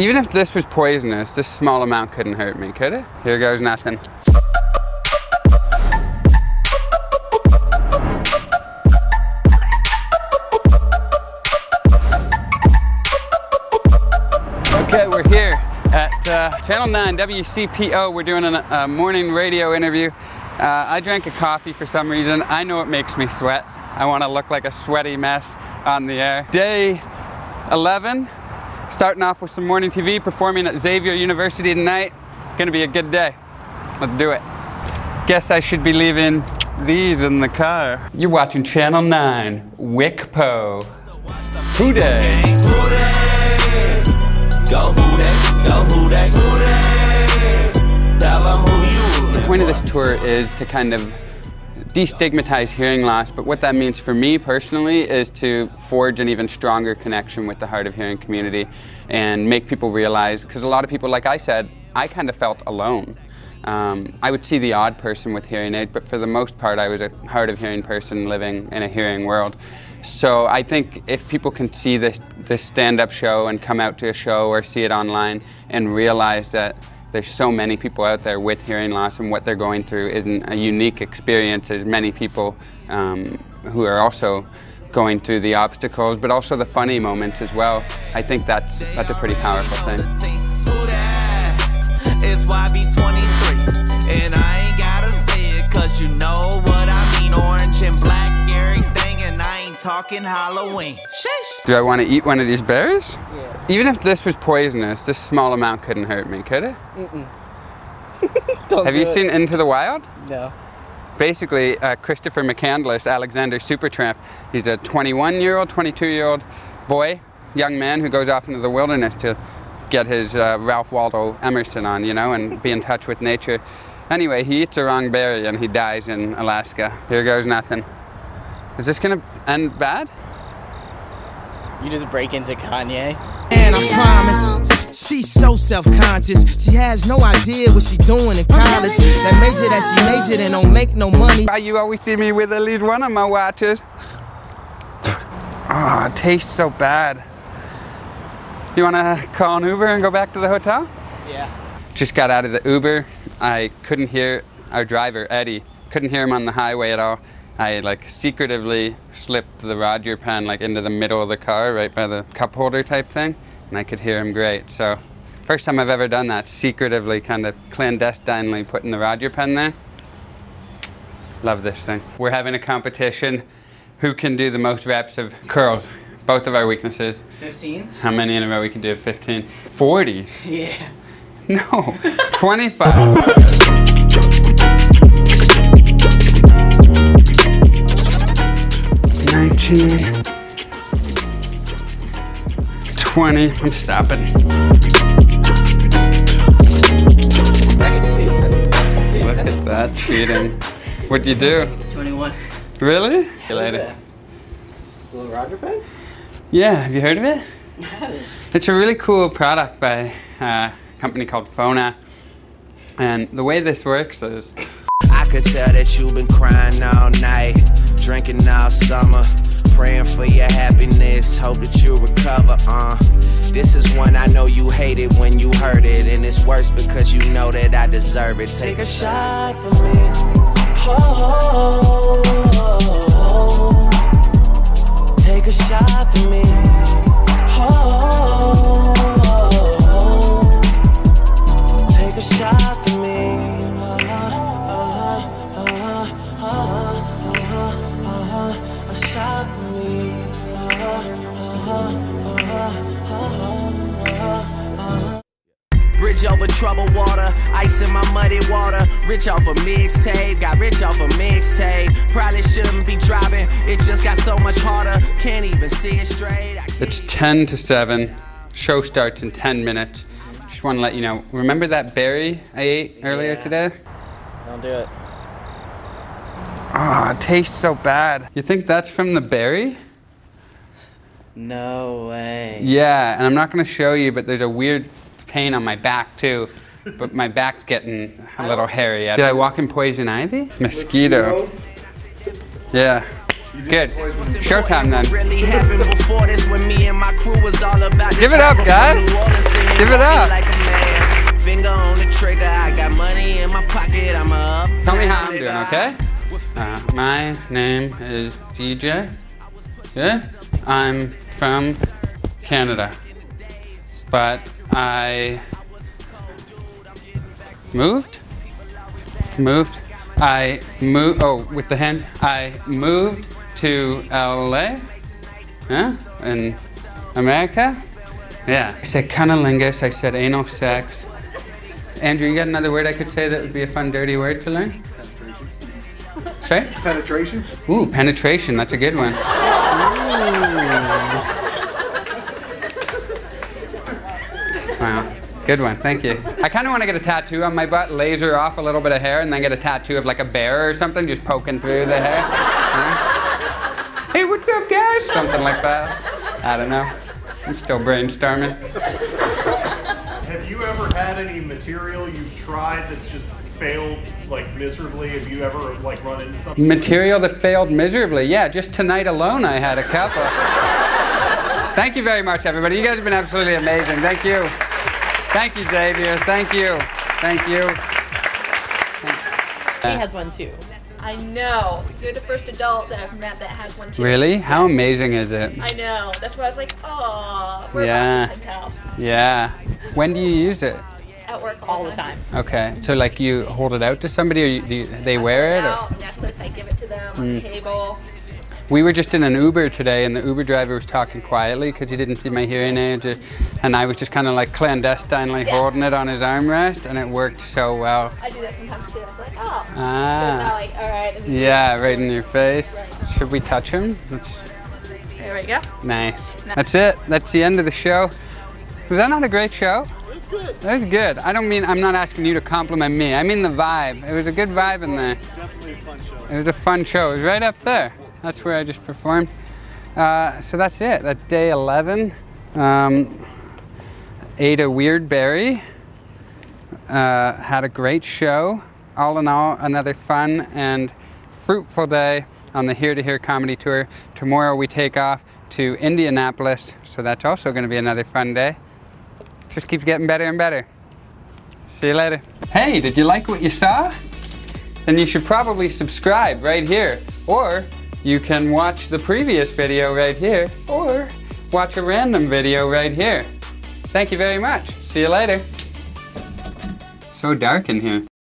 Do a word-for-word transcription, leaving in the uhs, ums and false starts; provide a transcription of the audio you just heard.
Even if this was poisonous, this small amount couldn't hurt me, could it? Here goes nothing. Okay, we're here at uh, Channel nine W C P O. We're doing a uh, morning radio interview. Uh, I drank a coffee for some reason. I know it makes me sweat. I want to look like a sweaty mess on the air. Day eleven, starting off with some morning T V, performing at Xavier University tonight. Gonna be a good day. Let's do it. Guess I should be leaving these in the car. You're watching Channel nine, W C P O. Who day? Go who that, go who that, who that, tell them who you. The point of this tour is to kind of destigmatize hearing loss, but what that means for me personally is to forge an even stronger connection with the hard of hearing community and make people realize, because a lot of people, like I said, I kind of felt alone. Um, I would see the odd person with hearing aid, but for the most part I was a hard of hearing person living in a hearing world. So I think if people can see this, this stand-up show and come out to a show or see it online and realize that there's so many people out there with hearing loss and what they're going through isn't a unique experience. There's many people um, who are also going through the obstacles, but also the funny moments as well. I think that's, that's a pretty powerful thing. It's Y B twenty-three, and I ain't gotta say it, cause you know what I mean, orange and black. Talking Halloween. Sheesh. Do I want to eat one of these berries? Yeah. Even if this was poisonous, this small amount couldn't hurt me, could it? Mm-mm. Don't Have do you it. seen Into the Wild? No. Basically, uh, Christopher McCandless, Alexander Supertramp, he's a twenty-one-year-old, twenty-two-year-old boy, young man who goes off into the wilderness to get his uh, Ralph Waldo Emerson on, you know, and be in touch with nature. Anyway, he eats the wrong berry and he dies in Alaska. Here goes nothing. Is this gonna end bad? You just break into Kanye. And I promise, she's so self-conscious. She has no idea what she's doing in college. That major that she majored and don't make no money. Why you always see me with at least one of my watches? Oh, it tastes so bad. You wanna call an Uber and go back to the hotel? Yeah. Just got out of the Uber. I couldn't hear our driver, Eddie. Couldn't hear him on the highway at all. I like secretively slipped the Roger pen like into the middle of the car right by the cup holder type thing, and I could hear him great. So first time I've ever done that, secretively kind of clandestinely putting the Roger pen there. Love this thing. We're having a competition. Who can do the most reps of curls? Both of our weaknesses. fifteens? How many in a row we can do? fifteen? forties? Yeah. No. twenty-five. nineteen, twenty, I'm stopping. Look at that cheating. What'd you do? twenty-one. Really? See you later. Little Roger pen? Yeah, have you heard of it? I haven't. It's a really cool product by uh, a company called Fona. And the way this works is... I could tell that you've been crying all night, drinking all summer, praying for your happiness, hope that you recover, uh. This is one I know you hated when you heard it, and it's worse because you know that I deserve it. Take a shot for me, oh, oh, oh. Take a shot for me, oh, oh, oh. Take a shot for me. Rich over troubled water, ice in my muddy water. Rich off a mixtape, got rich off a mixtape. Probably shouldn't be driving, it just got so much harder. Can't even see it straight. It's ten to seven, show starts in ten minutes. Just want to let you know, remember that berry I ate earlier yeah. today? Don't do it. Oh, it tastes so bad. You think that's from the berry? No way. Yeah, and I'm not going to show you, but there's a weird pain on my back too. But my back's getting a little hairy. Did I walk in poison ivy? Mosquito. Yeah. Good. Showtime then. Give it up, guys. Give Give it up. Finger on the trigger, I got money in my pocket, I'm up. Tell me how I'm doing, okay? Uh, my name is D J. Yeah? I'm from Canada. But I moved? Moved. I moved, oh, with the hand. I moved to L A. Yeah? In America. Yeah. I said cunnilingus, I said anal sex. Andrew, you got another word I could say that would be a fun, dirty word to learn? Penetration. Sorry? Penetration. Ooh, penetration, that's a good one. Wow, good one, thank you. I kind of want to get a tattoo on my butt, laser off a little bit of hair, and then get a tattoo of like a bear or something, just poking through the hair. Yeah. Hey, what's up, guys? Something like that. I don't know. I'm still brainstorming. Have you ever had any material you've tried that's just failed, like, miserably? Have you ever, like, run into something? Material that failed miserably? Yeah, just tonight alone I had a couple. Thank you very much, everybody. You guys have been absolutely amazing. Thank you. Thank you, Xavier. Thank you. Thank you. He has one, too. I know. You're the first adult that I've met that has one too. Really? How amazing is it? I know. That's why I was like, oh, we're yeah. About to yeah. When do you use it? At work all the time. Okay. So like you hold it out to somebody, or you, do you, they wear it? Out, or? Necklace. I give it to them mm. on the table. We were just in an Uber today, and the Uber driver was talking quietly because he didn't see my hearing aids, or, and I was just kind of like clandestinely yeah. holding it on his armrest, and it worked so well. I do that sometimes too. I'm like, oh. Ah. So it's not like, all right. And yeah, right in your face. Right. Should we touch him? Let's... There we go. Nice. No. That's it. That's the end of the show. Was that not a great show? It was good. That was good. I don't mean, I'm not asking you to compliment me. I mean the vibe. It was a good vibe in there. Definitely a fun show. It was a fun show. It was right up there. That's where I just performed. Uh, so that's it. That's day eleven. Um, ate a weird berry. Uh, had a great show. All in all, another fun and fruitful day on the Here to Hear Comedy Tour. Tomorrow we take off to Indianapolis. So that's also going to be another fun day. Just keeps getting better and better. See you later. Hey, did you like what you saw? Then you should probably subscribe right here. Or you can watch the previous video right here, or watch a random video right here. Thank you very much. See you later. So dark in here.